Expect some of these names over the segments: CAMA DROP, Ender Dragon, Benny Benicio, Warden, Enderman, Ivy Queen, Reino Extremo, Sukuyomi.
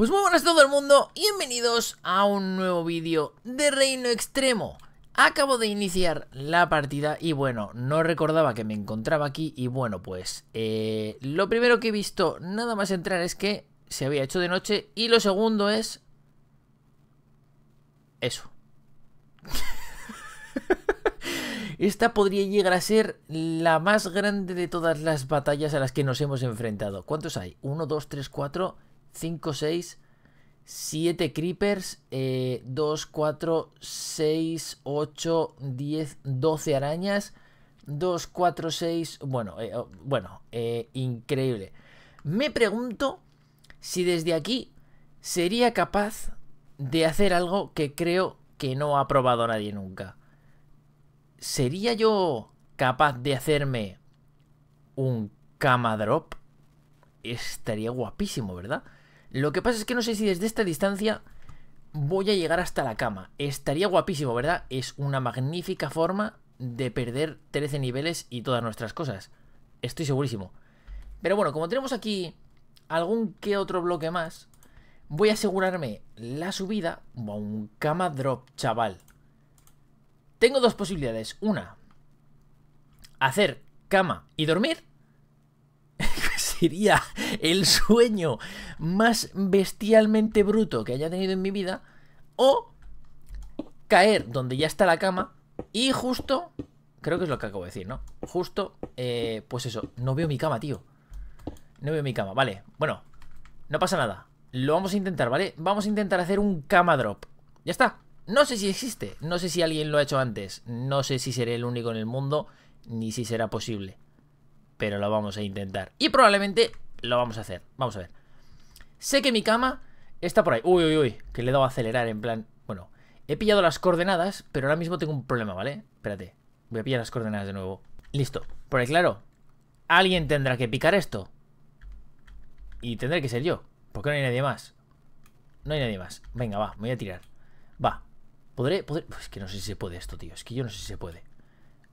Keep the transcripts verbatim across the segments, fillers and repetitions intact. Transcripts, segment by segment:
Pues muy buenas a todo el mundo y bienvenidos a un nuevo vídeo de Reino Extremo. Acabo de iniciar la partida y bueno, no recordaba que me encontraba aquí y bueno pues eh, lo primero que he visto nada más entrar es que se había hecho de noche y lo segundo es... eso. Esta podría llegar a ser la más grande de todas las batallas a las que nos hemos enfrentado. ¿Cuántos hay? uno, dos, tres, cuatro, cinco, seis, siete creepers, eh, dos, cuatro, seis, ocho, diez, doce arañas, dos, cuatro, seis... Bueno, eh, bueno eh, increíble. Me pregunto si desde aquí sería capaz de hacer algo que creo que no ha probado nadie nunca. ¿Sería yo capaz de hacerme un cama drop? Estaría guapísimo, ¿verdad? Lo que pasa es que no sé si desde esta distancia voy a llegar hasta la cama. Estaría guapísimo, ¿verdad? Es una magnífica forma de perder trece niveles y todas nuestras cosas. Estoy segurísimo. Pero bueno, como tenemos aquí algún que otro bloque más, voy a asegurarme la subida a un cama drop, chaval. Tengo dos posibilidades. Una, hacer cama y dormir. Sería el sueño más bestialmente bruto que haya tenido en mi vida. O caer donde ya está la cama y justo... creo que es lo que acabo de decir, ¿no? Justo, eh, pues eso, no veo mi cama, tío. No veo mi cama, vale. Bueno, no pasa nada. Lo vamos a intentar, ¿vale? Vamos a intentar hacer un cama drop. Ya está. No sé si existe, no sé si alguien lo ha hecho antes, no sé si seré el único en el mundo, ni si será posible. Pero lo vamos a intentar. Y probablemente lo vamos a hacer. Vamos a ver. Sé que mi cama está por ahí. Uy, uy, uy, que le he dado a acelerar en plan... Bueno, he pillado las coordenadas, pero ahora mismo tengo un problema, ¿vale? Espérate, voy a pillar las coordenadas de nuevo. Listo. Porque claro, alguien tendrá que picar esto. Y tendré que ser yo, porque no hay nadie más. No hay nadie más. Venga, va, me voy a tirar. Va. ¿Podré? ¿Podré? Pues que no sé si se puede esto, tío. Es que yo no sé si se puede.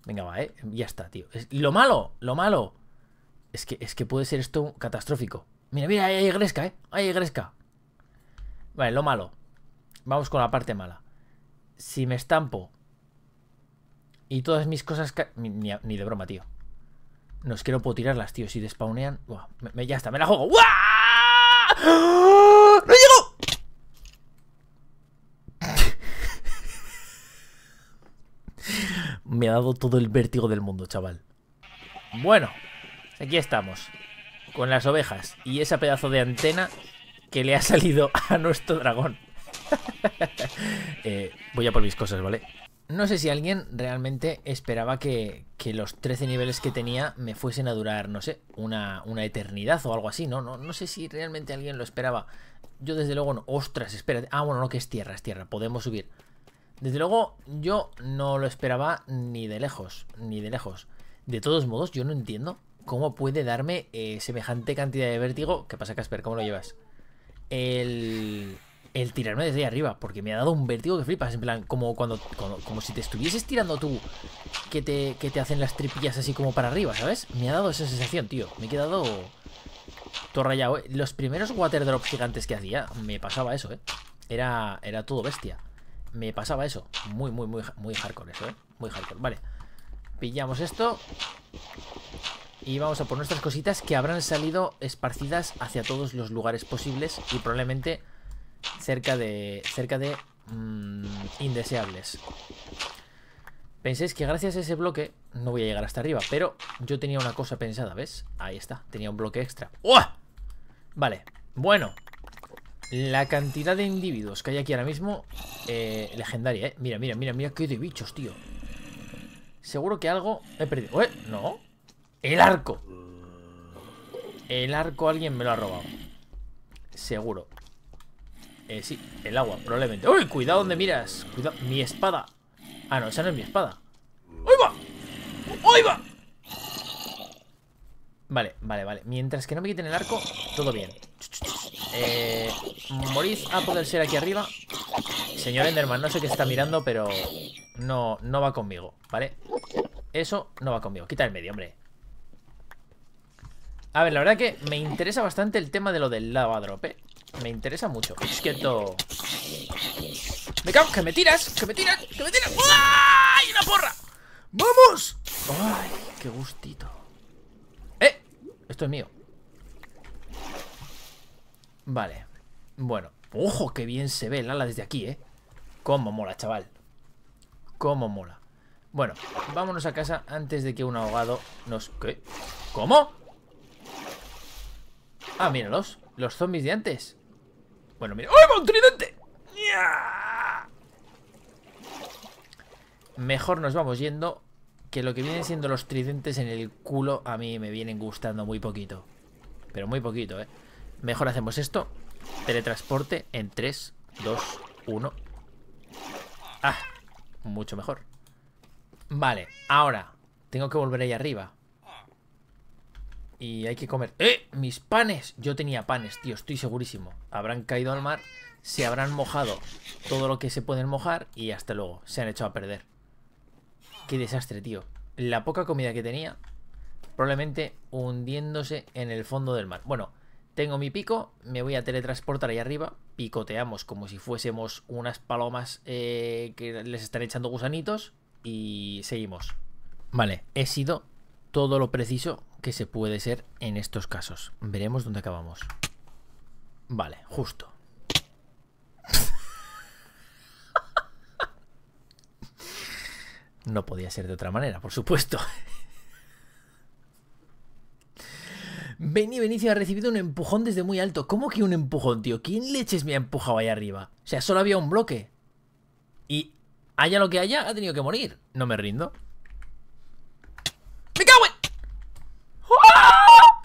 Venga, va, eh. Ya está, tío. Es... Lo malo, lo malo. Es que, es que puede ser esto catastrófico. Mira, mira, ahí hay gresca, eh. Ahí hay gresca. Vale, lo malo. Vamos con la parte mala. Si me estampo y todas mis cosas... Ca... Ni, ni de broma, tío. No, es que no puedo tirarlas, tío. Si despawnean... Buah, me, me, ya está, me la juego. ¡Uah! ¡No llego! Me ha dado todo el vértigo del mundo, chaval. Bueno, aquí estamos, con las ovejas y esa pedazo de antena que le ha salido a nuestro dragón. eh, voy a por mis cosas, ¿vale? No sé si alguien realmente esperaba que, que los trece niveles que tenía me fuesen a durar, no sé, una, una eternidad o algo así, ¿no? No, no sé si realmente alguien lo esperaba. Yo desde luego no. Ostras, espérate. Ah, bueno, no, que es tierra, es tierra. Podemos subir. Desde luego, yo no lo esperaba ni de lejos, ni de lejos. De todos modos, yo no entiendo cómo puede darme eh, semejante cantidad de vértigo. ¿Qué pasa, Casper? ¿Cómo lo llevas? El, el tirarme desde ahí arriba, porque me ha dado un vértigo que flipas. En plan, como cuando, como, como si te estuvieses tirando tú, que te, que te hacen las tripillas así como para arriba, ¿sabes? Me ha dado esa sensación, tío. Me he quedado todo rayado, ¿eh? Los primeros water drops gigantes que hacía, me pasaba eso, ¿eh? Era, era todo bestia. Me pasaba eso, muy, muy, muy, muy hardcore eso, ¿eh? Muy hardcore, vale. Pillamos esto y vamos a por nuestras cositas que habrán salido esparcidas hacia todos los lugares posibles y probablemente cerca de... cerca de... Mmm, indeseables. Penséis que gracias a ese bloque no voy a llegar hasta arriba, pero yo tenía una cosa pensada, ¿ves? Ahí está, tenía un bloque extra. ¡Oh! Vale, bueno... La cantidad de individuos que hay aquí ahora mismo, eh, legendaria, eh. Mira, mira, mira, mira qué de bichos, tío. Seguro que algo he perdido. ¿Eh? No. El arco. El arco alguien me lo ha robado. Seguro. Eh, sí, el agua, probablemente. ¡Uy! Cuidado donde miras. Cuidado. Mi espada. Ah, no, esa no es mi espada. ¡Ahí va! ¡Ahí va! Vale, vale, vale. Mientras que no me quiten el arco, todo bien. Eh, morís a poder ser aquí arriba. Señor Enderman, no sé qué está mirando, pero no, no va conmigo, ¿vale? Eso no va conmigo. Quita el medio, hombre. A ver, la verdad que me interesa bastante el tema de lo del lava drop, ¿eh? Me interesa mucho. Quieto. Me cago, que me tiras, que me tiras, que me tiras. ¡Ay, una porra! ¡Vamos! ¡Ay, qué gustito! ¡Eh! Esto es mío. Vale. Bueno. ¡Ojo, qué bien se ve el ala desde aquí, eh! ¡Cómo mola, chaval! ¡Cómo mola! Bueno, vámonos a casa antes de que un ahogado nos... ¿Qué? ¿Cómo? Ah, míralos. Los zombies de antes. Bueno, mira. ¡Ay, va un tridente! ¡Ya! Mejor nos vamos yendo, que lo que vienen siendo los tridentes en el culo a mí me vienen gustando muy poquito. Pero muy poquito, ¿eh? Mejor hacemos esto. Teletransporte en tres, dos, uno. Ah, mucho mejor. Vale, ahora tengo que volver ahí arriba. Y hay que comer. ¡Eh! ¡Mis panes! Yo tenía panes, tío, estoy segurísimo. Habrán caído al mar, se habrán mojado todo lo que se pueden mojar y hasta luego, se han echado a perder. ¡Qué desastre, tío! La poca comida que tenía, probablemente hundiéndose en el fondo del mar. Bueno, tengo mi pico, me voy a teletransportar ahí arriba. Picoteamos como si fuésemos unas palomas eh, que les están echando gusanitos. Y seguimos. Vale, he sido todo lo preciso que se puede ser en estos casos. Veremos dónde acabamos. Vale, justo. No podía ser de otra manera, por supuesto. Benny Benicio ha recibido un empujón desde muy alto. ¿Cómo que un empujón, tío? ¿Quién leches me ha empujado ahí arriba? O sea, solo había un bloque. Y... haya lo que haya, ha tenido que morir. No me rindo. ¡Me cago en! ¡Ah!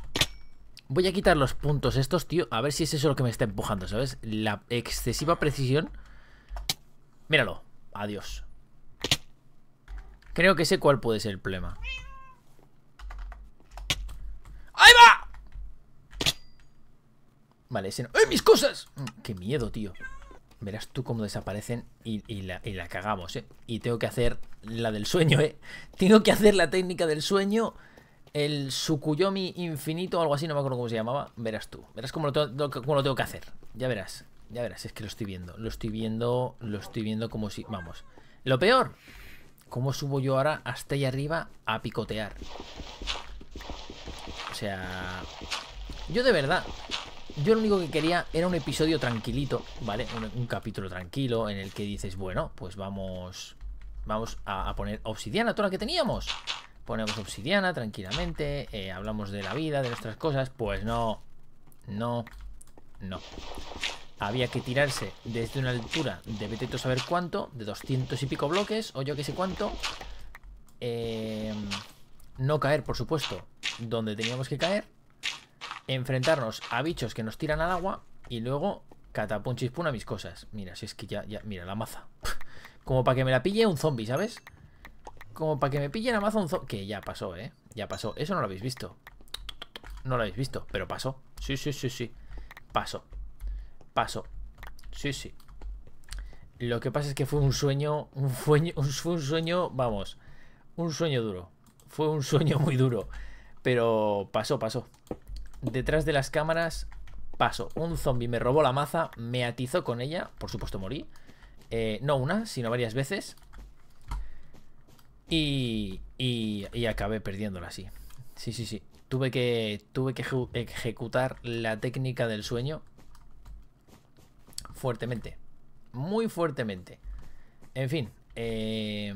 Voy a quitar los puntos estos, tío. A ver si es eso lo que me está empujando, ¿sabes? La excesiva precisión. Míralo. Adiós. Creo que sé cuál puede ser el problema. ¡Ahí va! Vale, ese no... ¡Eh, mis cosas! ¡Qué miedo, tío! Verás tú cómo desaparecen y, y, la, y la cagamos, ¿eh? Y tengo que hacer la del sueño, ¿eh? Tengo que hacer la técnica del sueño. El Sukuyomi infinito o algo así, no me acuerdo cómo se llamaba. Verás tú, verás cómo lo, lo, cómo lo tengo que hacer. Ya verás, ya verás, es que lo estoy viendo. Lo estoy viendo, lo estoy viendo como si... Vamos, lo peor. ¿Cómo subo yo ahora hasta allá arriba a picotear? O sea... yo de verdad... yo lo único que quería era un episodio tranquilito, ¿vale? Un, un capítulo tranquilo en el que dices, bueno, pues vamos vamos a, a poner obsidiana, toda la que teníamos. Ponemos obsidiana tranquilamente, eh, hablamos de la vida, de nuestras cosas. Pues no, no, no. Había que tirarse desde una altura de vete tú a saber cuánto, de doscientos y pico bloques, o yo que sé cuánto. Eh, no caer, por supuesto, donde teníamos que caer. Enfrentarnos a bichos que nos tiran al agua. Y luego catapunchispuna mis cosas. Mira, si es que ya, ya, mira, la maza. Como para que me la pille un zombie, ¿sabes? Como para que me pille la maza un zombie. Que ya pasó, ¿eh? Ya pasó, eso no lo habéis visto. No lo habéis visto, pero pasó. Sí, sí, sí, sí, pasó. Pasó, sí, sí. Lo que pasa es que fue un sueño. Un sueño, un, fue un sueño, vamos. Un sueño duro. Fue un sueño muy duro. Pero pasó, pasó. Detrás de las cámaras paso. Un zombie me robó la maza, me atizó con ella. Por supuesto morí. Eh, no una, sino varias veces. Y, y, y acabé perdiéndola, sí. Sí, sí, sí. Tuve que, tuve que ejecutar la técnica del sueño. Fuertemente. Muy fuertemente. En fin. Eh,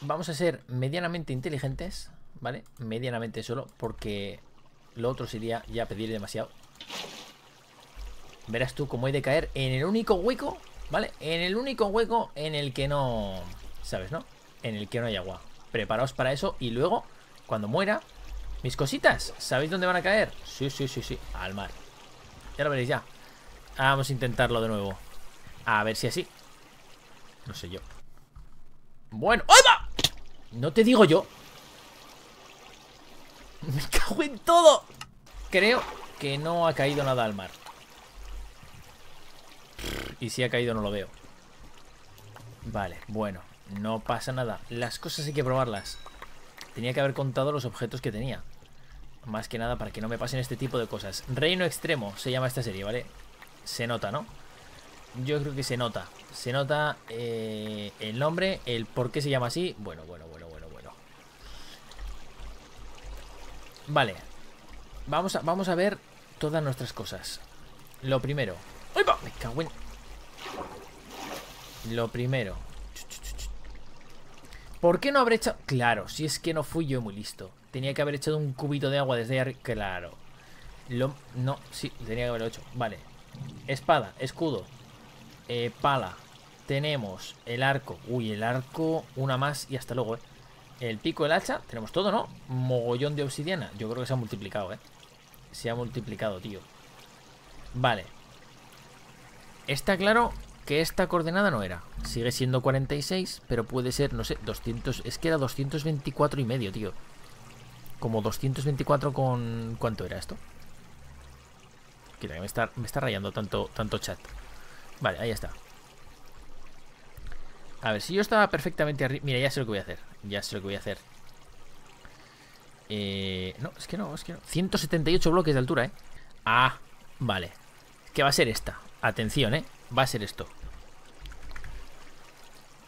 vamos a ser medianamente inteligentes. ¿Vale? Medianamente solo, porque lo otro sería ya pedir demasiado. Verás tú cómo he de caer en el único hueco, ¿vale? En el único hueco en el que no... ¿sabes, no? En el que no hay agua. Preparaos para eso y luego, cuando muera, mis cositas, ¿sabéis dónde van a caer? Sí, sí, sí, sí, al mar. Ya lo veréis ya. Vamos a intentarlo de nuevo. A ver si así. No sé yo. Bueno, ¡ahí va! No te digo yo. ¡Me cago en todo! Creo que no ha caído nada al mar. Y si ha caído no lo veo. Vale, bueno, no pasa nada. Las cosas hay que probarlas. Tenía que haber contado los objetos que tenía. Más que nada para que no me pasen este tipo de cosas. Reino Extremo se llama esta serie, ¿vale? Se nota, ¿no? Yo creo que se nota. Se nota eh, el nombre, el por qué se llama así. Bueno, bueno, bueno, bueno, bueno. Vale. Vamos a, vamos a ver todas nuestras cosas. Lo primero. ¡Ay, va! Me cago en... Lo primero. ¿Por qué no habré echado...? Claro, si es que no fui yo muy listo. Tenía que haber echado un cubito de agua desde arriba. Claro. Lo... No, sí, tenía que haberlo hecho. Vale. Espada, escudo. Eh, pala. Tenemos el arco. Uy, el arco. Una más y hasta luego, eh. El pico, el hacha. Tenemos todo, ¿no? Mogollón de obsidiana. Yo creo que se ha multiplicado, eh. Se ha multiplicado, tío. Vale. Está claro... que esta coordenada no era. Sigue siendo cuarenta y seis, pero puede ser, no sé, doscientos... Es que era doscientos veinticuatro y medio, tío. Como doscientos veinticuatro con... ¿Cuánto era esto? Mira, me está, me está rayando tanto, tanto chat. Vale, ahí está. A ver, si yo estaba perfectamente arriba... Mira, ya sé lo que voy a hacer. Ya sé lo que voy a hacer. Eh... No, es que no, es que no. ciento setenta y ocho bloques de altura, ¿eh? Ah, vale. ¿Qué va a ser esta? Atención, ¿eh? Va a ser esto.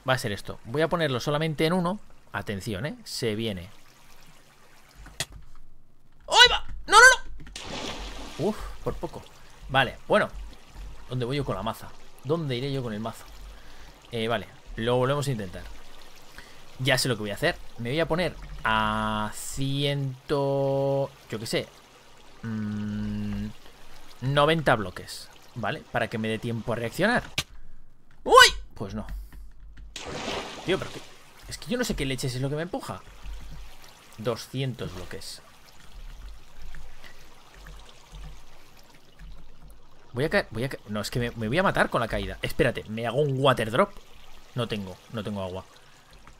Va a ser esto. Voy a ponerlo solamente en uno. Atención, eh. Se viene. ¡Ay, va! ¡No, no, no! Uf, por poco. Vale, bueno. ¿Dónde voy yo con la maza? ¿Dónde iré yo con el mazo? Eh, vale. Lo volvemos a intentar. Ya sé lo que voy a hacer. Me voy a poner a ciento... Yo qué sé. Mmm... noventa bloques. ¿Vale? Para que me dé tiempo a reaccionar. ¡Uy! Pues no. Tío, pero que... Es que yo no sé qué leches es lo que me empuja. doscientos bloques. Voy a caer... Voy a caer. No, es que me, me voy a matar con la caída. Espérate, me hago un water drop. No tengo, no tengo agua.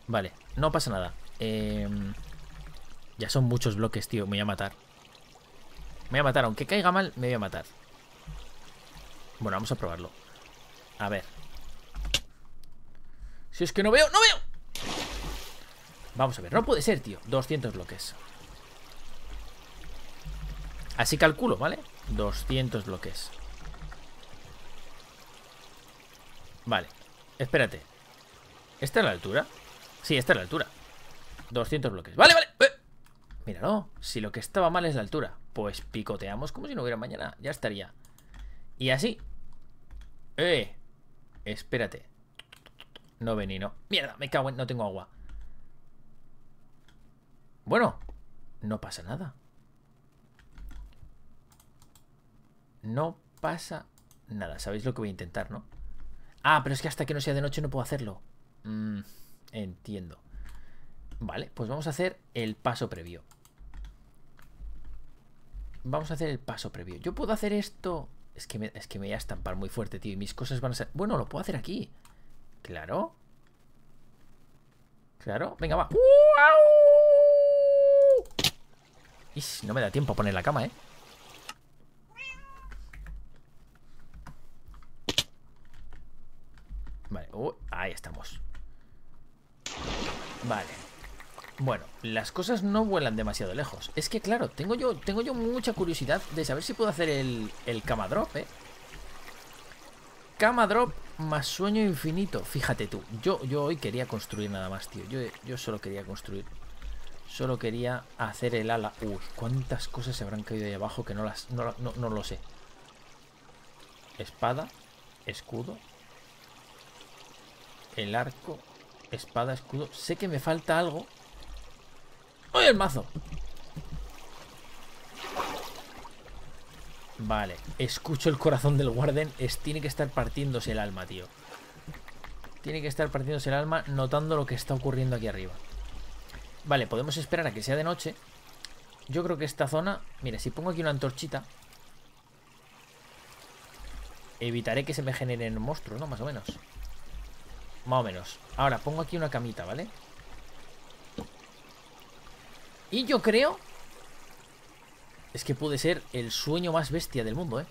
Vale, no pasa nada. Eh, ya son muchos bloques, tío. Me voy a matar. Me voy a matar. Aunque caiga mal, me voy a matar. Bueno, vamos a probarlo. A ver. Si es que no veo, ¡no veo! Vamos a ver, no puede ser, tío. doscientos bloques. Así calculo, ¿vale? doscientos bloques. Vale, espérate. ¿Esta es la altura? Sí, esta es la altura. doscientos bloques, vale, vale. eh. Míralo, si lo que estaba mal es la altura. Pues picoteamos como si no hubiera mañana. Ya estaría. Y así. Eh, espérate. No vení, no. Mierda, me cago en... No tengo agua. Bueno, no pasa nada. No pasa nada. Sabéis lo que voy a intentar, ¿no? Ah, pero es que hasta que no sea de noche no puedo hacerlo. mm, Entiendo. Vale, pues vamos a hacer el paso previo. Vamos a hacer el paso previo. Yo puedo hacer esto... Es que, me, es que me voy a estampar muy fuerte, tío. Y mis cosas van a ser... Bueno, lo puedo hacer aquí. Claro. Claro. Venga, va. Ish, no me da tiempo a poner la cama, ¿eh? Vale. Uh, ahí estamos. Vale. Bueno, las cosas no vuelan demasiado lejos. Es que claro, tengo yo, tengo yo mucha curiosidad de saber si puedo hacer el, el cama drop, eh. Cama drop más sueño infinito. Fíjate tú, yo, yo hoy quería construir nada más, tío. Yo, yo solo quería construir. Solo quería hacer el ala. Uy, cuántas cosas se habrán caído ahí abajo que no las... No, no, no lo sé. Espada, escudo, el arco, espada, escudo. Sé que me falta algo. ¡Oye, el mazo! Vale, escucho el corazón del Warden. Es, tiene que estar partiéndose el alma, tío. Tiene que estar partiéndose el alma notando lo que está ocurriendo aquí arriba. Vale, podemos esperar a que sea de noche. Yo creo que esta zona... Mira, si pongo aquí una antorchita... Evitaré que se me generen monstruos, ¿no? Más o menos. Más o menos. Ahora, pongo aquí una camita, ¿vale? Y yo creo... Es que puede ser el sueño más bestia del mundo, ¿eh?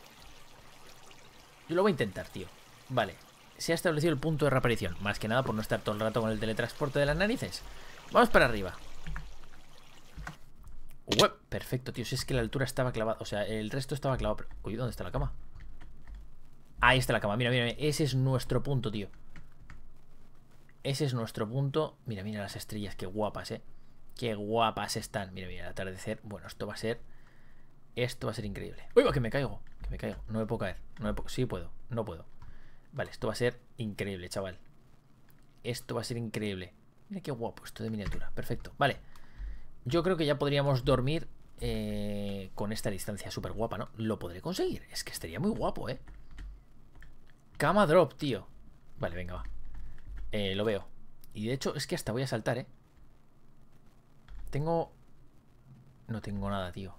Yo lo voy a intentar, tío. Vale. Se ha establecido el punto de reaparición. Más que nada por no estar todo el rato con el teletransporte de las narices. Vamos para arriba. Ué, perfecto, tío. Si es que la altura estaba clavada. O sea, el resto estaba clavado. Pero... Uy, ¿dónde está la cama? Ahí está la cama. Mira, mira, mira. Ese es nuestro punto, tío. Ese es nuestro punto. Mira, mira las estrellas. Qué guapas, eh. Qué guapas están. Mira, mira, el atardecer. Bueno, esto va a ser... Esto va a ser increíble. Uy, va, que me caigo. Que me caigo. No me puedo caer. No me puedo... Sí puedo. No puedo. Vale, esto va a ser increíble, chaval. Esto va a ser increíble. Mira qué guapo esto de miniatura. Perfecto. Vale. Yo creo que ya podríamos dormir eh, con esta distancia súper guapa, ¿no? Lo podré conseguir. Es que estaría muy guapo, ¿eh? Cama drop, tío. Vale, venga, va. Eh, lo veo. Y de hecho, es que hasta voy a saltar, ¿eh? Tengo... No tengo nada, tío.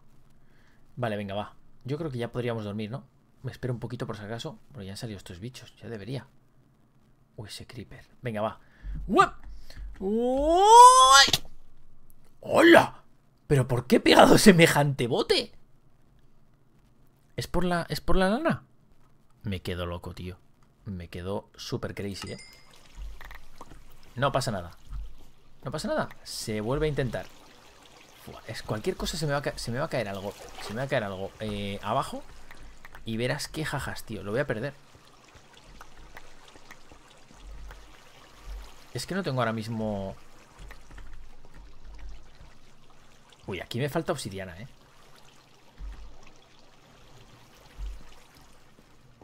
Vale, venga, va. Yo creo que ya podríamos dormir, ¿no? Me espero un poquito por si acaso. Pero ya han salido estos bichos. Ya debería. Uy, ese creeper. Venga, va. ¡Uep! ¡Uy! ¡Hola! ¿Pero por qué he pegado semejante bote? ¿Es por la, es por la lana? Me quedo loco, tío. Me quedo súper crazy, ¿eh? No pasa nada. No pasa nada. Se vuelve a intentar. Es cualquier cosa se me va a caer, se me va a caer algo. Se me va a caer algo eh, abajo. Y verás qué jajas, tío. Lo voy a perder. Es que no tengo ahora mismo... Uy, aquí me falta obsidiana, ¿eh?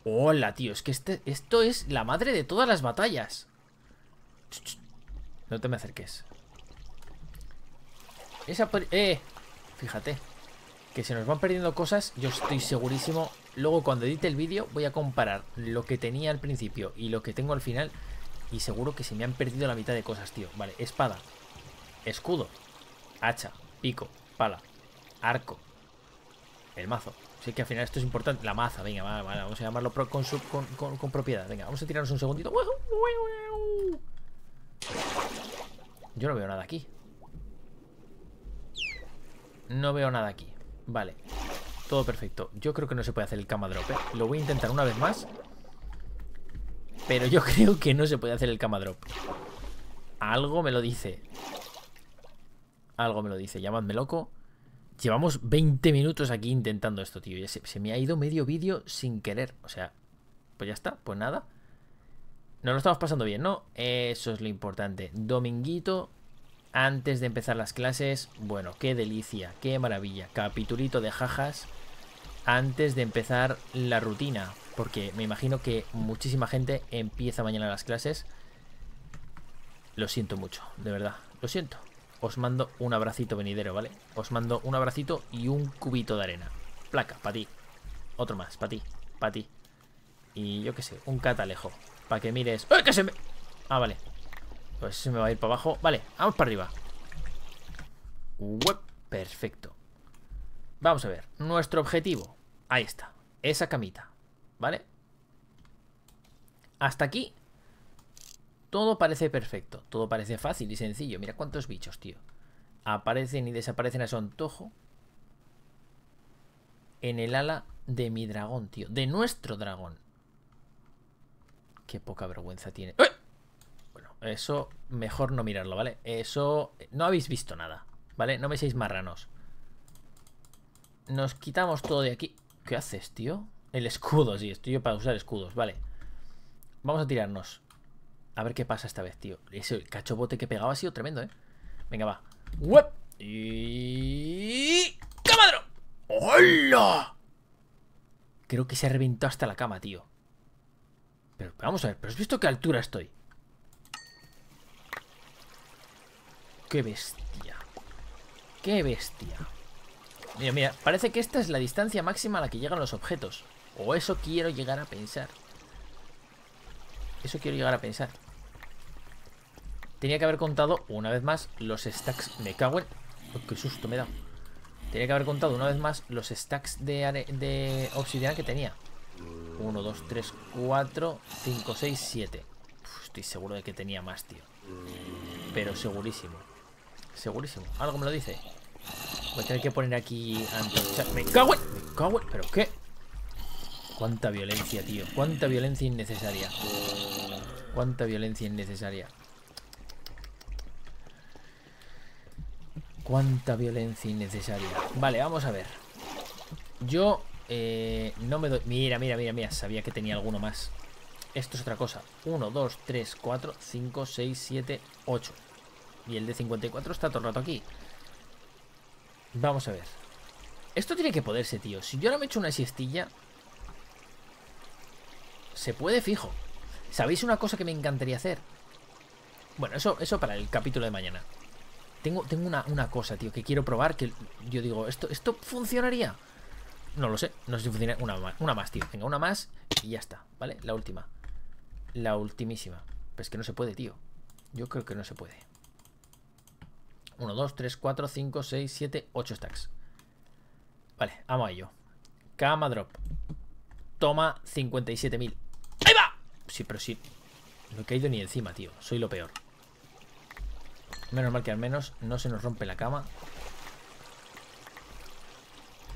Hola, tío. Es que este, esto es la madre de todas las batallas. No te me acerques. Esa... Eh, fíjate. Que se nos van perdiendo cosas. Yo estoy segurísimo. Luego cuando edite el vídeo voy a comparar lo que tenía al principio y lo que tengo al final. Y seguro que se me han perdido la mitad de cosas, tío. Vale, espada, escudo, hacha, pico, pala, arco, el mazo. Sé que al final esto es importante. La maza, venga, va, va, vamos a llamarlo pro, con, su, con, con, con propiedad. Venga, vamos a tirarnos un segundito. Yo no veo nada aquí. No veo nada aquí. Vale, todo perfecto. Yo creo que no se puede hacer el cama drop, ¿eh? Lo voy a intentar una vez más. Pero yo creo que no se puede hacer el cama drop. Algo me lo dice. Algo me lo dice. Llamadme loco. Llevamos veinte minutos aquí intentando esto, tío. Ya se, se me ha ido medio vídeo sin querer. O sea, pues ya está. Pues nada. Nos lo estamos pasando bien, ¿no? Eso es lo importante. Dominguito, antes de empezar las clases. Bueno, qué delicia. Qué maravilla. Capitulito de jajas antes de empezar la rutina. Porque me imagino que muchísima gente empieza mañana las clases. Lo siento mucho, de verdad. Lo siento. Os mando un abracito venidero, ¿vale? Os mando un abracito y un cubito de arena. Placa, para ti. Otro más, para ti, para ti. Y yo qué sé, un catalejo. Para que mires... ¡Eh, que se me...! Ah, vale. Pues se me va a ir para abajo. Vale, vamos para arriba. Uep, perfecto. Vamos a ver. Nuestro objetivo. Ahí está. Esa camita. ¿Vale? Hasta aquí todo parece perfecto. Todo parece fácil y sencillo. Mira cuántos bichos, tío. Aparecen y desaparecen a su antojo. En el ala de mi dragón, tío. De nuestro dragón. Qué poca vergüenza tiene. ¡Eh! Bueno, eso mejor no mirarlo, ¿vale? Eso... No habéis visto nada, ¿vale? No me seáis marranos. Nos quitamos todo de aquí. ¿Qué haces, tío? El escudo, sí, estoy yo para usar escudos, vale. Vamos a tirarnos. A ver qué pasa esta vez, tío. Ese cachobote que pegaba ha sido tremendo, eh. Venga, va. ¡Web! Y... ¡Camadro! ¡Hola! Creo que se ha reventado hasta la cama, tío. Pero vamos a ver, ¿pero has visto qué altura estoy? ¡Qué bestia! ¡Qué bestia! Mira, mira, parece que esta es la distancia máxima a la que llegan los objetos. O eso quiero llegar a pensar. Eso quiero llegar a pensar. Tenía que haber contado una vez más los stacks. Me cago en... Oh, qué susto me da. Tenía que haber contado una vez más los stacks de, are... de obsidiana que tenía. uno, dos, tres, cuatro, cinco, seis, siete. Uf, estoy seguro de que tenía más, tío. Pero segurísimo. Segurísimo. Algo me lo dice. Voy a tener que poner aquí antorcha. ¡Me cago en! ¡Me cago en! ¿Pero qué? Cuánta violencia, tío. Cuánta violencia innecesaria. Cuánta violencia innecesaria. Cuánta violencia innecesaria. Vale, vamos a ver. Yo eh, no me doy... Mira, mira, mira, mira. Sabía que tenía alguno más. Esto es otra cosa. uno, dos, tres, cuatro, cinco, seis, siete, ocho. Y el de cincuenta y cuatro está todo el rato aquí. Vamos a ver. Esto tiene que poderse, tío. Si yo ahora me echo una siestilla... Se puede fijo. ¿Sabéis una cosa que me encantaría hacer? Bueno, eso, eso para el capítulo de mañana. Tengo, tengo una, una cosa, tío, que quiero probar. Que yo digo, ¿esto, esto funcionaría? No lo sé, no sé si funciona. Una más, una más, tío, venga, una más. Y ya está, ¿vale? La última. La ultimísima. Pero es que no se puede, tío. Yo creo que no se puede. Uno, dos, tres, cuatro, cinco, seis, siete, ocho stacks. Vale, vamos a ello. Cama drop. Toma, cincuenta y siete mil. ¡Ahí va! Sí, pero sí. No he caído ni encima, tío. Soy lo peor. Menos mal que al menos no se nos rompe la cama.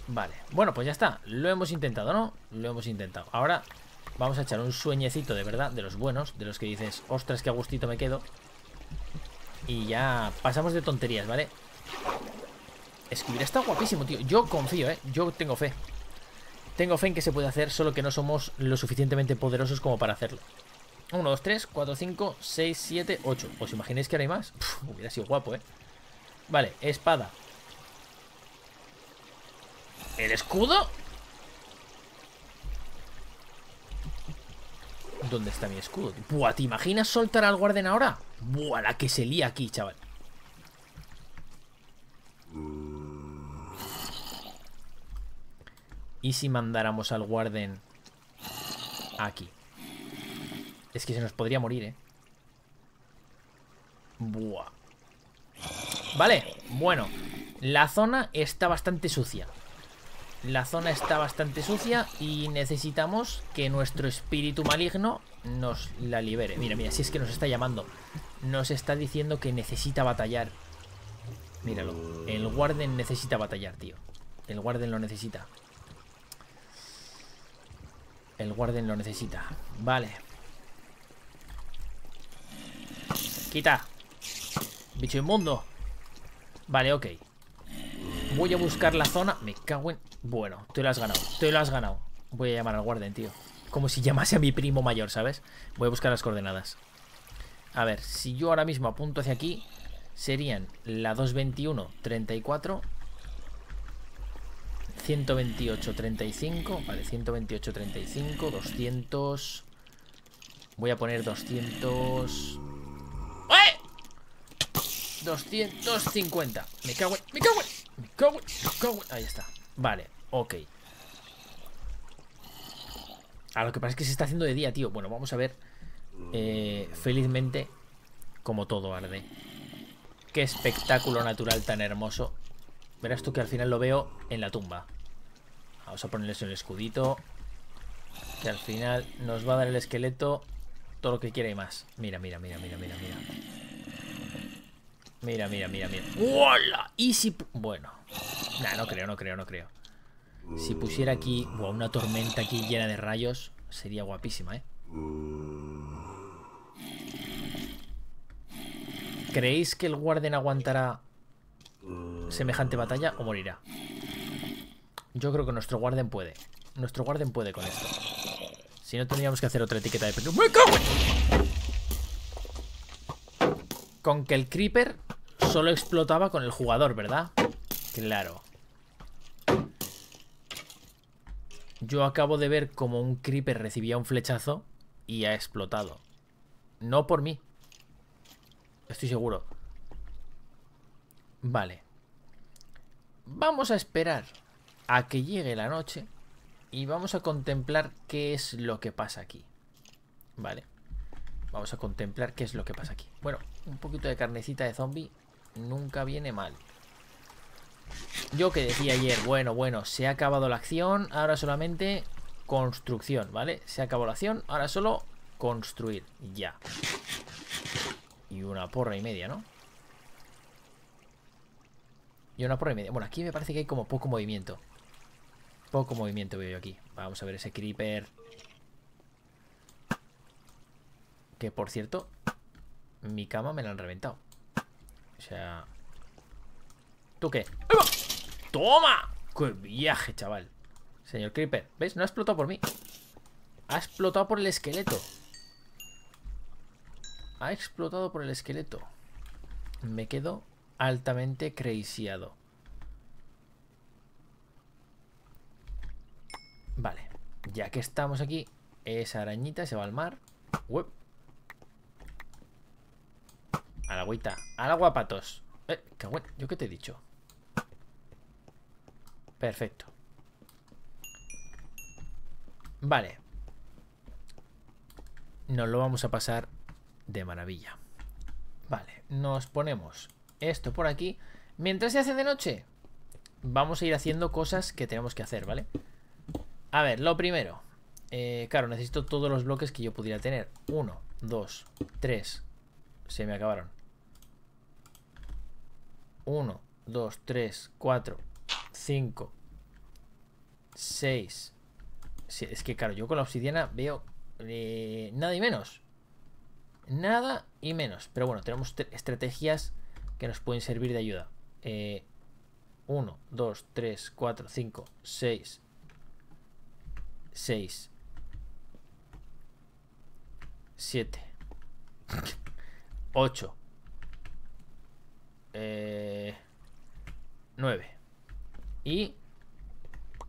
Vale. Bueno, pues ya está. Lo hemos intentado, ¿no? Lo hemos intentado. Ahora vamos a echar un sueñecito de verdad, de los buenos, de los que dices, ostras, qué a gustito me quedo. Y ya pasamos de tonterías, ¿vale? Es que hubiera estado guapísimo, tío. Yo confío, ¿eh? Yo tengo fe. Tengo fe en que se puede hacer, solo que no somos lo suficientemente poderosos como para hacerlo. uno, dos, tres, cuatro, cinco, seis, siete, ocho. ¿Os imagináis que ahora hay más? Puf, hubiera sido guapo, ¿eh? Vale, espada. ¿El escudo? ¿Dónde está mi escudo? Buah, ¿te imaginas soltar al guarden ahora? Buah, la que se lía aquí, chaval. ¿Y si mandáramos al guarden aquí? Es que se nos podría morir, ¿eh? Buah. Vale, bueno. La zona está bastante sucia. La zona está bastante sucia y necesitamos que nuestro espíritu maligno nos la libere. Mira, mira, si es que nos está llamando. Nos está diciendo que necesita batallar. Míralo. El Warden necesita batallar, tío. El Warden lo necesita. El Warden lo necesita. Vale. Quita. Bicho inmundo. Vale, ok. Voy a buscar la zona. Me cago en... Bueno, tú lo has ganado. Tú lo has ganado. Voy a llamar al guarden, tío. Como si llamase a mi primo mayor, ¿sabes? Voy a buscar las coordenadas. A ver, si yo ahora mismo apunto hacia aquí, serían la doscientos veintiuno, treinta y cuatro, ciento veintiocho, treinta y cinco. Vale, ciento veintiocho, treinta y cinco, doscientos. Voy a poner doscientos... doscientos cincuenta. Me cago en... Me cago en... Me cago en... Me cago en... Ahí está. Vale, ok. A lo que pasa es que se está haciendo de día, tío. Bueno, vamos a ver. Eh, felizmente, como todo arde. Qué espectáculo natural tan hermoso. Verás tú que al final lo veo en la tumba. Vamos a ponerles el escudito. Que al final nos va a dar el esqueleto todo lo que quiera y más. Mira, mira, mira, mira, mira, mira. Mira, mira, mira, mira. ¡Hola! Y si... Bueno. Nah, no creo, no creo, no creo. Si pusiera aquí... Wow, una tormenta aquí llena de rayos. Sería guapísima, ¿eh? ¿Creéis que el guarden aguantará semejante batalla o morirá? Yo creo que nuestro guarden puede. Nuestro guarden puede con esto. Si no, tendríamos que hacer otra etiqueta de... ¡Me cago en... Con que el creeper solo explotaba con el jugador, ¿verdad? Claro. Yo acabo de ver como un creeper recibía un flechazo y ha explotado. No por mí. Estoy seguro. Vale. Vamos a esperar a que llegue la noche y vamos a contemplar qué es lo que pasa aquí. Vale. Vamos a contemplar qué es lo que pasa aquí. Bueno, un poquito de carnecita de zombie nunca viene mal. Yo que decía ayer, bueno, bueno, se ha acabado la acción, ahora solamente construcción, ¿vale? Se acabó la acción, ahora solo construir, ya. Y una porra y media, ¿no? Y una porra y media. Bueno, aquí me parece que hay como poco movimiento. Poco movimiento veo yo aquí. Vamos a ver ese creeper... Que, por cierto, mi cama me la han reventado. O sea, ¿Tú qué? ¡Ahí va! ¡Toma! ¡Qué viaje, chaval! Señor Creeper, ¿veis? No ha explotado por mí. Ha explotado por el esqueleto. Ha explotado por el esqueleto. Me quedo altamente crazyado. Vale, ya que estamos aquí, esa arañita se va al mar. Uep. Al agüita, al agua, patos. Eh, cagüey, ¿yo qué te he dicho? Perfecto. Vale. Nos lo vamos a pasar de maravilla. Vale, nos ponemos esto por aquí. Mientras se hace de noche, vamos a ir haciendo cosas que tenemos que hacer, ¿vale? A ver, lo primero. Eh, claro, necesito todos los bloques que yo pudiera tener. Uno, dos, tres. Se me acabaron. Uno, dos, tres, cuatro, cinco, seis. Sí, es que claro, yo con la obsidiana veo eh, nada y menos. Nada y menos. Pero bueno, tenemos estrategias que nos pueden servir de ayuda. Eh, uno, dos, tres, cuatro, cinco, seis. seis. siete. ocho. Eh, nueve. Y...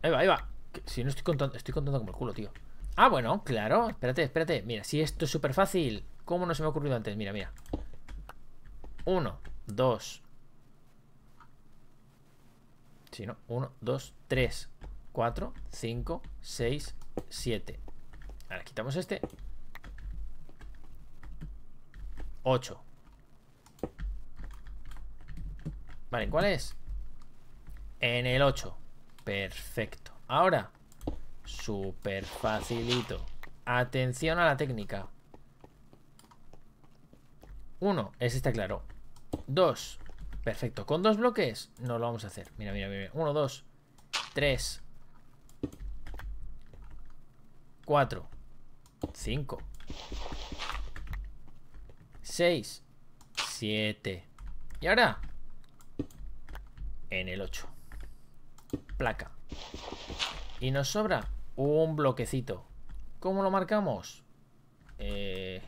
Ahí va, ahí va. Si no estoy contando, estoy contando como el culo, tío. Ah, bueno, claro. Espérate, espérate. Mira, si esto es súper fácil. ¿Cómo no se me ha ocurrido antes? Mira, mira. uno, dos. Si no, uno, dos, tres, cuatro, cinco, seis, siete. Ahora quitamos este. ocho. Vale, ¿en cuál es? En el ocho. Perfecto. Ahora, súper facilito. Atención a la técnica. uno, ese está claro. dos, perfecto. Con dos bloques no lo vamos a hacer. Mira, mira, mira. uno, dos, tres, cuatro, cinco, seis, siete. Y ahora, en el ocho. Placa. Y nos sobra un bloquecito. ¿Cómo lo marcamos? Eh...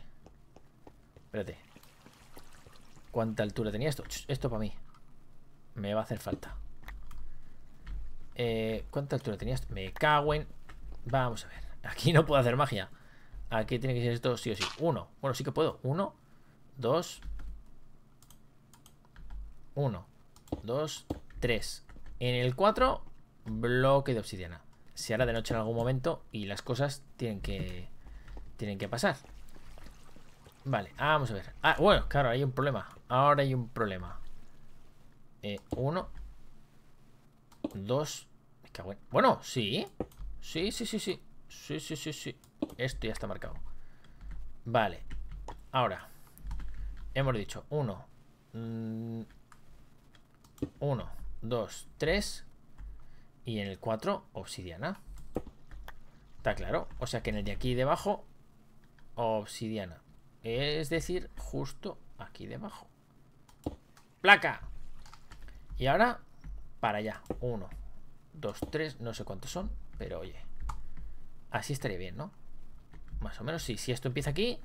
Espérate. ¿Cuánta altura tenía esto? Esto para mí. Me va a hacer falta. Eh, ¿Cuánta altura tenía esto? Me cago en... Vamos a ver. Aquí no puedo hacer magia. Aquí tiene que ser esto sí o sí. Uno. Bueno, sí que puedo. Uno. Dos. Uno. Dos. Tres. En el cuatro, bloque de obsidiana. Se hará de noche en algún momento y las cosas tienen que... Tienen que pasar. Vale, vamos a ver. Ah, bueno, claro, hay un problema. Ahora hay un problema. Eh, uno. Dos. Me cago en... Bueno, sí. Sí, sí, sí, sí. Sí, sí, sí, sí. Esto ya está marcado. Vale. Ahora. Hemos dicho uno. Mmm, uno, dos, tres. Y en el cuatro, obsidiana. Está claro. O sea que en el de aquí debajo, obsidiana. Es decir, justo aquí debajo. ¡Placa! Y ahora, para allá. Uno, dos, tres, no sé cuántos son, pero oye. Así estaría bien, ¿no? Más o menos, sí. Si esto empieza aquí,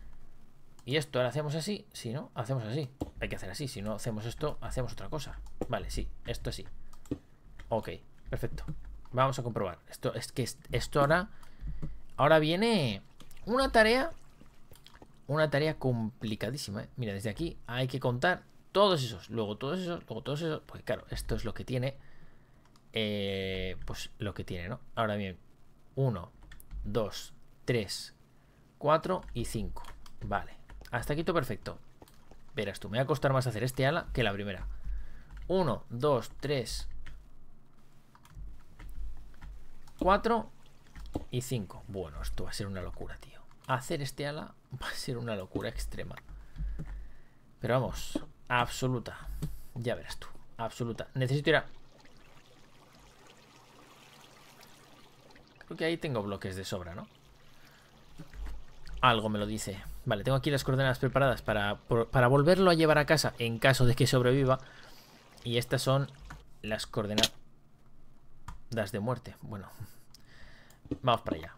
y esto ahora hacemos así. Si no, hacemos así. Hay que hacer así. Si no hacemos esto, hacemos otra cosa. Vale, sí, esto sí. Ok, perfecto. Vamos a comprobar. Esto es que esto ahora... Ahora viene una tarea... Una tarea complicadísima, ¿eh? Mira, desde aquí hay que contar todos esos, luego todos esos, luego todos esos. Porque claro, esto es lo que tiene. Eh, pues lo que tiene, ¿no? Ahora bien, uno, dos, tres, cuatro y cinco. Vale, hasta aquí todo perfecto. Verás tú, me va a costar más hacer este ala que la primera. uno, dos, tres, cuatro y cinco. Bueno, esto va a ser una locura, tío. Hacer este ala va a ser una locura extrema. Pero vamos, absoluta. Ya verás tú, absoluta. Necesito ir a... Creo que ahí tengo bloques de sobra, ¿no? Algo me lo dice. Vale, tengo aquí las coordenadas preparadas para, para volverlo a llevar a casa en caso de que sobreviva. Y estas son las coordenadas de muerte. Bueno, vamos para allá.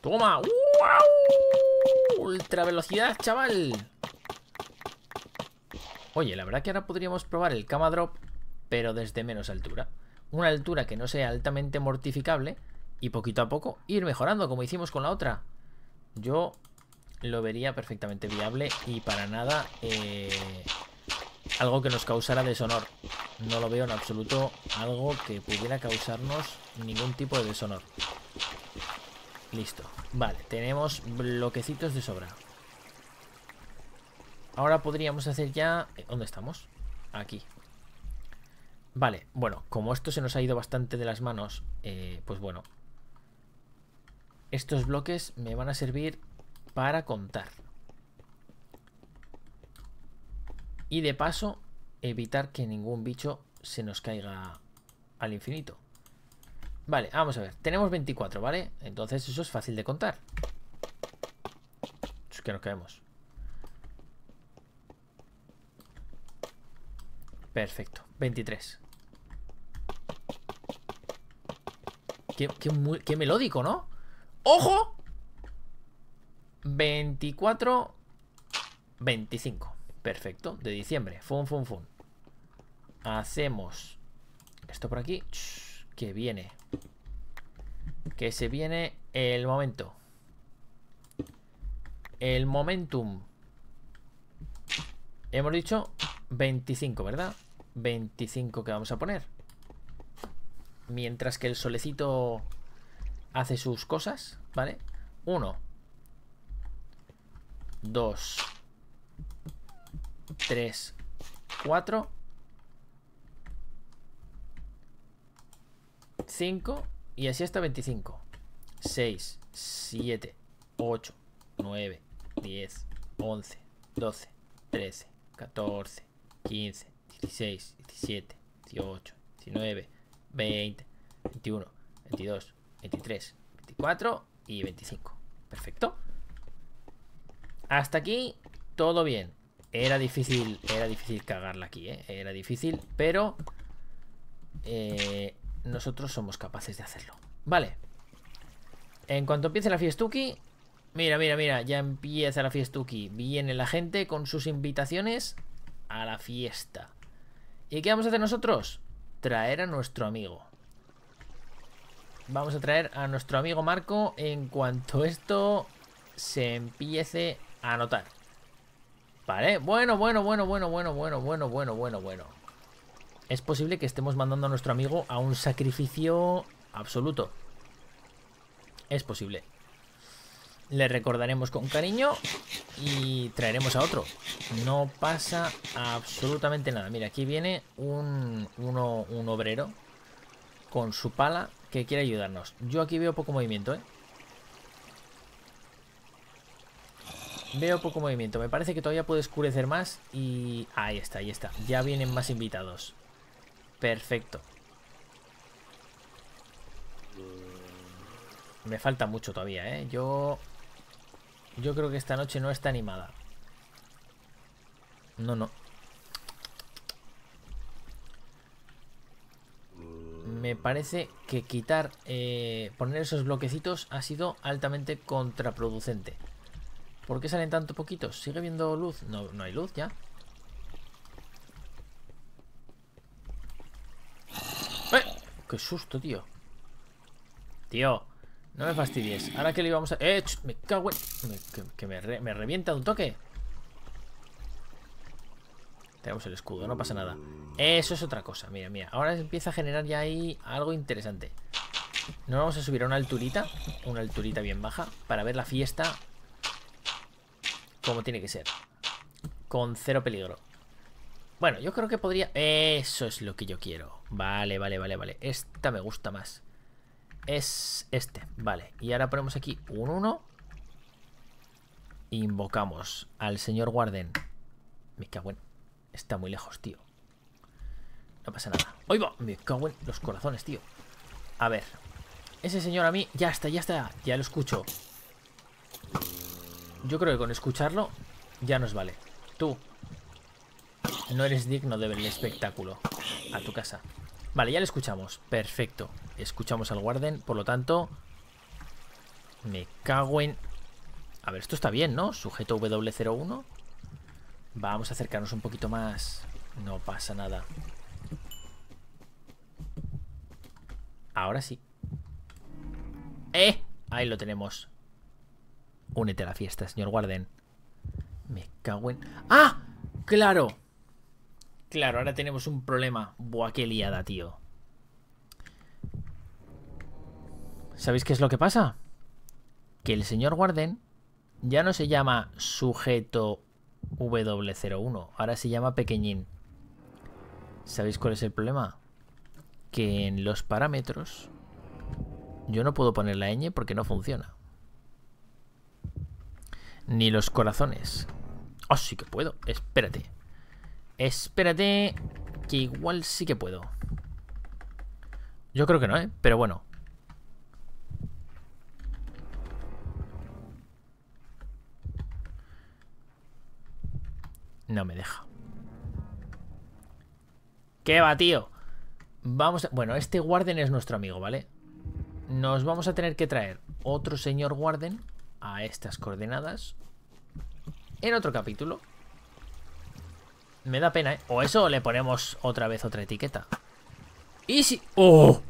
¡Toma! ¡Wow! ¡Ultra velocidad, chaval! Oye, la verdad que ahora podríamos probar el Cama Drop, pero desde menos altura. Una altura que no sea altamente mortificable y poquito a poco ir mejorando, como hicimos con la otra. Yo lo vería perfectamente viable y para nada eh, algo que nos causara deshonor. No lo veo en absoluto algo que pudiera causarnos ningún tipo de deshonor. Listo, vale, tenemos bloquecitos de sobra. Ahora podríamos hacer ya... ¿Dónde estamos? Aquí. Vale, bueno, como esto se nos ha ido bastante de las manos, eh, pues bueno, estos bloques me van a servir para contar y de paso evitar que ningún bicho se nos caiga al infinito. Vale, vamos a ver. Tenemos veinticuatro, ¿vale? Entonces eso es fácil de contar. Es que nos caemos. Perfecto. veintitrés. Qué, qué, muy, qué melódico, ¿no? ¡Ojo! veinticuatro... veinticinco. Perfecto. De diciembre. Fun, fun, fun. Hacemos esto por aquí. Que viene. Que se viene el momento. El momentum. Hemos dicho veinticinco, ¿verdad? veinticinco que vamos a poner. Mientras que el solecito hace sus cosas, ¿vale? uno, dos, tres, cuatro... cinco y así hasta veinticinco. seis, siete, ocho, nueve, diez, once, doce, trece, catorce, quince, dieciséis, diecisiete, dieciocho, diecinueve, veinte, veintiuno, veintidós, veintitrés, veinticuatro y veinticinco. Perfecto. Hasta aquí todo bien. Era difícil, era difícil cagarla aquí, ¿eh? Era difícil, pero... Eh... nosotros somos capaces de hacerlo. Vale. En cuanto empiece la fiestuki... Mira, mira, mira. Ya empieza la fiestuki. Viene la gente con sus invitaciones a la fiesta. ¿Y qué vamos a hacer nosotros? Traer a nuestro amigo. Vamos a traer a nuestro amigo Marco en cuanto esto se empiece a notar. Vale. Bueno, bueno, bueno, bueno, bueno, bueno, bueno, bueno, bueno, bueno. Es posible que estemos mandando a nuestro amigo a un sacrificio absoluto. Es posible. Le recordaremos con cariño y traeremos a otro. No pasa absolutamente nada. Mira, aquí viene un, uno, un obrero con su pala que quiere ayudarnos. Yo aquí veo poco movimiento, ¿eh? Veo poco movimiento. Me parece que todavía puede oscurecer más y... Ahí está, ahí está. Ya vienen más invitados. Perfecto. Me falta mucho todavía, ¿eh? Yo... Yo creo que esta noche no está animada. No, no. Me parece que quitar... Eh, poner esos bloquecitos ha sido altamente contraproducente. ¿Por qué salen tanto poquitos? ¿Sigue habiendo luz? No, no hay luz ya. ¡Qué susto, tío! Tío, no me fastidies. Ahora que le íbamos a... ¡Eh! Ch, ¡Me cago en... Me, que que me, re, me revienta de un toque! Tenemos el escudo, no pasa nada. Eso es otra cosa, mira, mira. Ahora empieza a generar ya ahí algo interesante. Nos vamos a subir a una alturita. Una alturita bien baja. Para ver la fiesta como tiene que ser. Con cero peligro. Bueno, yo creo que podría... Eso es lo que yo quiero. Vale, vale, vale, vale. Esta me gusta más. Es este, vale. Y ahora ponemos aquí un uno. Invocamos al señor Warden. Me cago en... Está muy lejos, tío. No pasa nada. ¡Ay, va! Me cago en los corazones, tío. A ver. Ese señor a mí... Ya está, ya está. Ya lo escucho. Yo creo que con escucharlo ya nos vale. Tú no eres digno del espectáculo. A tu casa. Vale, ya le escuchamos. Perfecto. Escuchamos al Warden, por lo tanto... Me cago en... A ver, esto está bien, ¿no? Sujeto W cero uno. Vamos a acercarnos un poquito más. No pasa nada. Ahora sí. ¡Eh! Ahí lo tenemos. Únete a la fiesta, señor Warden. Me cago en... ¡Ah! ¡Claro! Claro, ahora tenemos un problema. Buah, qué liada, tío. ¿Sabéis qué es lo que pasa? Que el señor Warden ya no se llama sujeto W cero uno. Ahora se llama pequeñín. ¿Sabéis cuál es el problema? Que en los parámetros yo no puedo poner la ñ porque no funciona. Ni los corazones. Oh, sí que puedo. Espérate. Espérate, que igual sí que puedo. Yo creo que no, ¿eh? Pero bueno. No me deja. ¿Qué va, tío? Vamos a... Bueno, este Warden es nuestro amigo, ¿vale? Nos vamos a tener que traer otro señor Warden a estas coordenadas en otro capítulo. Me da pena, ¿eh? O eso, o le ponemos otra vez otra etiqueta. Y si... ¡Oh!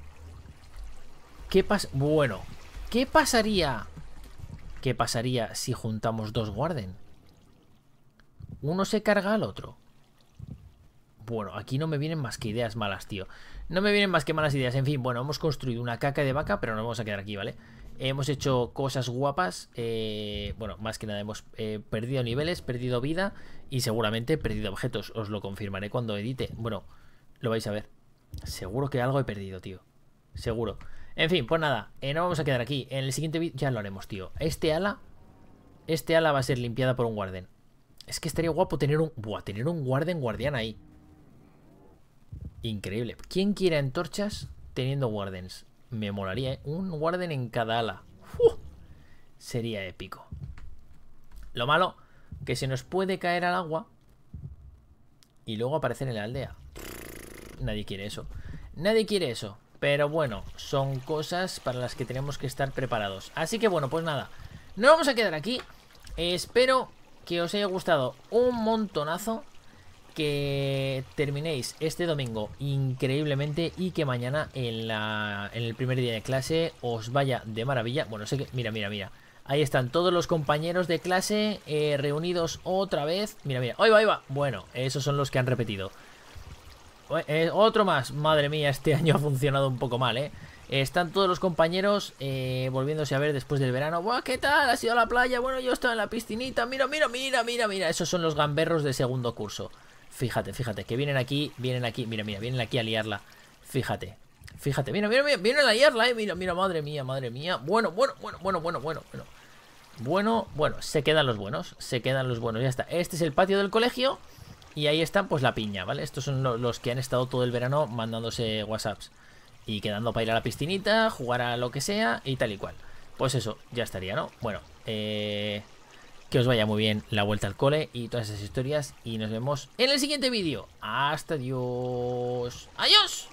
¿Qué pasa? Bueno, ¿qué pasaría? ¿Qué pasaría si juntamos dos Warden? Uno se carga al otro. Bueno, aquí no me vienen más que ideas malas, tío. No me vienen más que malas ideas. En fin, bueno, hemos construido una caca de vaca, pero nos vamos a quedar aquí, ¿vale? Hemos hecho cosas guapas. Eh, bueno, más que nada hemos eh, perdido niveles, perdido vida y seguramente perdido objetos. Os lo confirmaré cuando edite. Bueno, lo vais a ver. Seguro que algo he perdido, tío. Seguro. En fin, pues nada. Eh, no vamos a quedar aquí. En el siguiente vídeo ya lo haremos, tío. Este ala... Este ala va a ser limpiada por un Warden. Es que estaría guapo tener un... Buah, tener un Warden guardián ahí. Increíble. ¿Quién quiere antorchas teniendo Wardens? Me molaría, ¿eh? Un Warden en cada ala. ¡Uf! Sería épico. Lo malo, que se nos puede caer al agua y luego aparecer en la aldea. Nadie quiere eso. Nadie quiere eso. Pero bueno, son cosas para las que tenemos que estar preparados. Así que bueno, pues nada. Nos vamos a quedar aquí. Eh, espero... que os haya gustado un montonazo, que terminéis este domingo increíblemente y que mañana en, la, en el primer día de clase os vaya de maravilla. Bueno, sé que... Mira, mira, mira. Ahí están todos los compañeros de clase eh, reunidos otra vez. Mira, mira. ¡Ahí va, ahí va! Bueno, esos son los que han repetido. Eh, otro más. Madre mía, este año ha funcionado un poco mal, ¿eh? Están todos los compañeros eh, volviéndose a ver después del verano. ¡Buah, qué tal! ¿Has ido a la playa? Bueno, yo estaba en la piscinita. Mira, mira, mira, mira, mira. Esos son los gamberros de segundo curso. Fíjate, fíjate, que vienen aquí, vienen aquí. Mira, mira, vienen aquí a liarla. Fíjate, fíjate. Mira, mira, mira, vienen a liarla, eh. Mira, mira, madre mía, madre mía. Bueno, bueno, bueno, bueno, bueno, bueno, bueno. Bueno, bueno, se quedan los buenos. Se quedan los buenos, ya está. Este es el patio del colegio. Y ahí están, pues, la piña, ¿vale? Estos son los que han estado todo el verano mandándose WhatsApps. Y quedando para ir a la piscinita, jugar a lo que sea y tal y cual. Pues eso, ya estaría, ¿no? Bueno, eh, que os vaya muy bien la vuelta al cole y todas esas historias. Y nos vemos en el siguiente vídeo. ¡Hasta Dios! ¡Adiós!